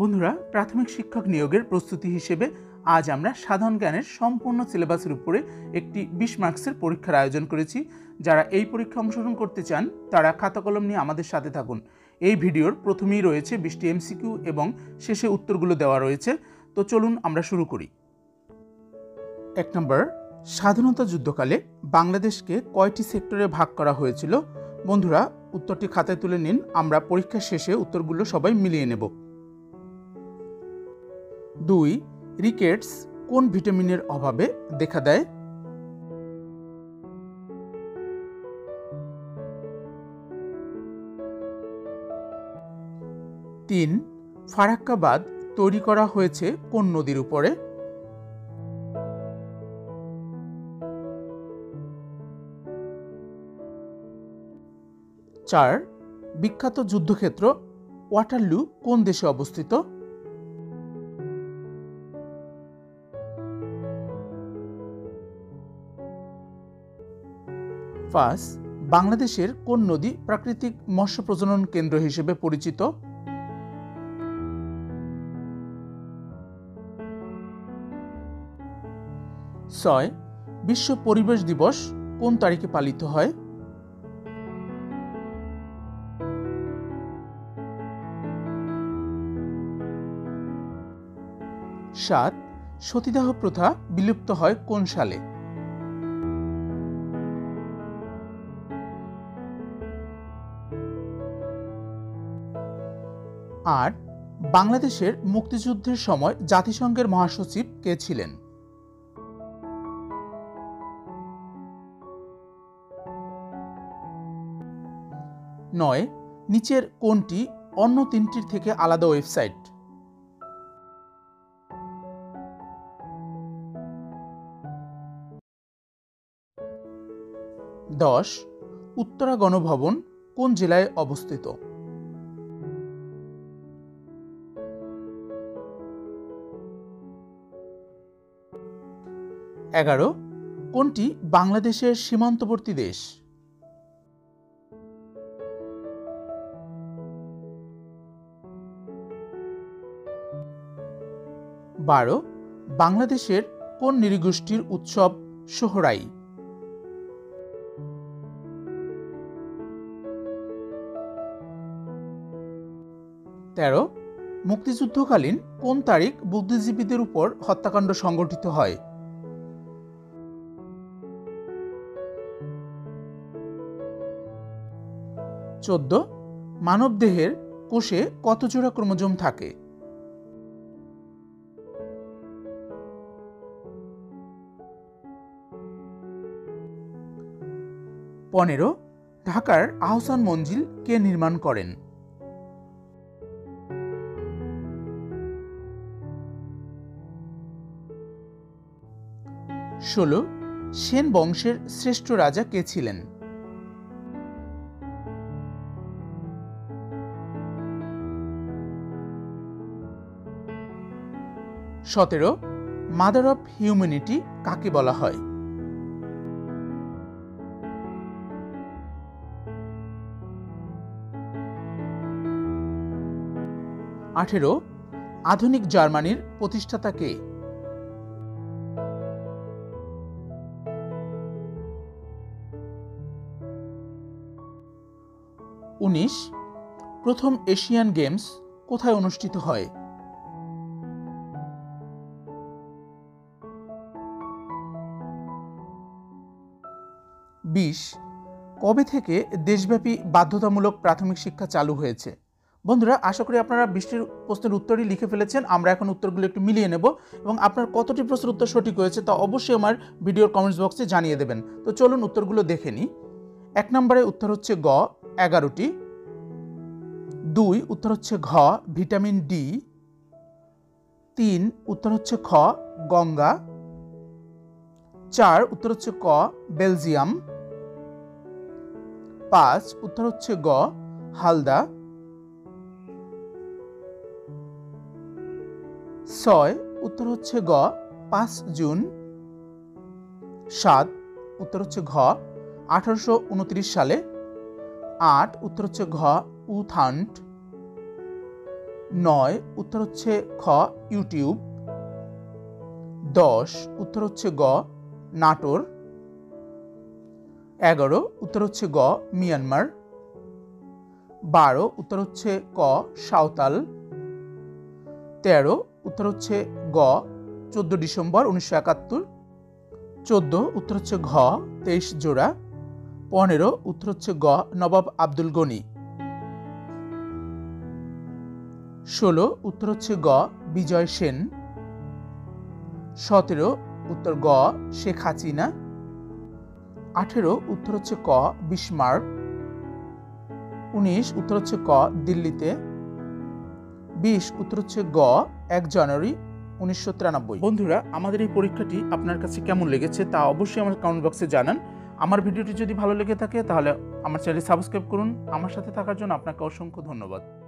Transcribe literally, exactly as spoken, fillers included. बंधुरा प्राथमिक शिक्षक नियोगेर प्रस्तुति हिसेबे आज आमरा साधारण ज्ञानेर सम्पूर्ण सिलेबासेर उपरे एकटी बीस मार्क्सेर परीक्षार आयोजन करेछि। जारा एई परीक्षा अंशग्रहण करते चान तारा खाता कलम निये आमादेर साथे थाकुन। एई भिडियोर प्रथमेई रयेछे बीसटी एमसिकिउ एबं शेषे उत्तरगुलो देवा रयेछे। तो चलुन आमरा शुरू करी। एक नम्बर, स्वाधीनता युद्धकाले बांग्लादेशके कयटी सेक्टरे भाग करा हयेछिलो? बंधुरा उत्तरटी खाताय तुले निन, आमरा परीक्षा शेषे उत्तरगुलो सबाई मिलिये नेब। दुई, रिकेट्स कोन विटामिनेर अभावे देखा देय? तीन, फाराक्का बाँध तैरी करा हयेछे कोन नदीर उपरे? चार, विख्यात युद्धक्षेत्र वाटारलू कोन देशे अवस्थित? पाँच, बांग्लादेशेर कोन नदी प्राकृतिक मत्स्य प्रजनन केंद्र हिसेबे परिचित? छय, विश्व परिवेश दिवस कोन तारीखे पालित हय? सात, सतीदाह प्रथा विलुप्त हय कोन साले? आठ, बांग्लादेशेर मुक्तियुद्धेर समय जातिसंघेर महासचिव के छिलेन? नय, नीचेर कोनटी अन्य तीनटिर थेके आलादा वेबसाइट? दस, उत्तरा गणभवन कोन जिलाय अवस्थित? एगारो, कोनटी बांग्लादेशेर सीमान्तवर्ती देश? बारो, बांग्लादेशेर कोन नृगोष्ठीर उत्सव सोहराई? तेरो, मुक्तियुद्धकालीन कोन तारीख बुद्धिजीवीदेर उपर हत्याकांड संघटित हय? चौदो, मानव देहेर कोषे कत जोड़ा क्रोमोजोम थाके? पंद्रो, ढाकार आहसान मंजिल के निर्माण करेन? षोलो, सेन वंशेर श्रेष्ठ राजा के छिलेन? सतेरो, मादार अफ ह्यूमैनिटी काके बला हय? अठारो, आधुनिक जार्मानीर प्रतिष्ठाता के? उन्नीस, प्रथम एशियान गेम्स कोथाय अनुष्ठित हय? बीस, कबे थेके देशव्यापी बाध्यतामूलक प्राथमिक शिक्षा चालू हयेছে? बंधुरा आशा करी आपनारा बीसটির प्रश्নের उत्तरই लिखे ফেলেছেন। আমরা এখন उत्तरগুলো একটু মিলিয়ে নেব এবং আপনার কতটি প্রশ্নের उत्तर সঠিক হয়েছে তা অবশ্যই আমার ভিডিওর কমেন্টস বক্সে জানিয়ে দেবেন। তো চলুন उत्तरগুলো দেখে নিই। এক নম্বরে उत्तर হচ্ছে গ এগারোটি। দুই, उत्तर হচ্ছে ঘ ভিটামিন ডি। তিন, उत्तर হচ্ছে খ গঙ্গা। চার, उत्तर হচ্ছে ক বেলজিয়াম। পাঁচ, उत्तर হচ্ছে গ হালদা। ছয়, उत्तर হচ্ছে গ পাঁচ জুন। সাত, उत्तर হচ্ছে ঘ আঠারোশো উনত্রিশ সালে। আট, उत्तर হচ্ছে ঘ উথান্ট। नय उत्तर होच्छे ख यूट्यूब, दस उत्तर होच्छे ग नाटोर, एगारो उत्तर होच्छे ग मियांमार, बारो उत्तर होच्छे क सावताल, तेरो उत्तर होच्छे ग चौदह डिसेम्बर उन्नीसश एकात्तर, चौदह उत्तर होच्छे घ तेईस जोड़ा, पंद्रो उत्तर होच्छे ग नवाब आब्दुल गनी, षोलो उत्तर होच्छे ग विजय सेन, सतरो उत्तर ग शेख हासिना, अठारो उत्तर होच्छे क बिस्मार्क, उन्नीस उत्तर होच्छे क दिल्लीते, बीस उत्तर होच्छे ग एक जानुआरी उन्नीसश तिरानब्बे। बंधुरा आमादेर एई परीक्षाटी आपनार काछे केमन लेगेछे ता अवश्यई आमादेर कमेंट बक्से जानान। आमार भिडियोटी जोदि भालो लेगे थाके ताहले आमार चैनेलटी सबस्क्राइब करुन। आमार साथे थाकार जोन्नो आपनाके असंख्य धन्यवाद।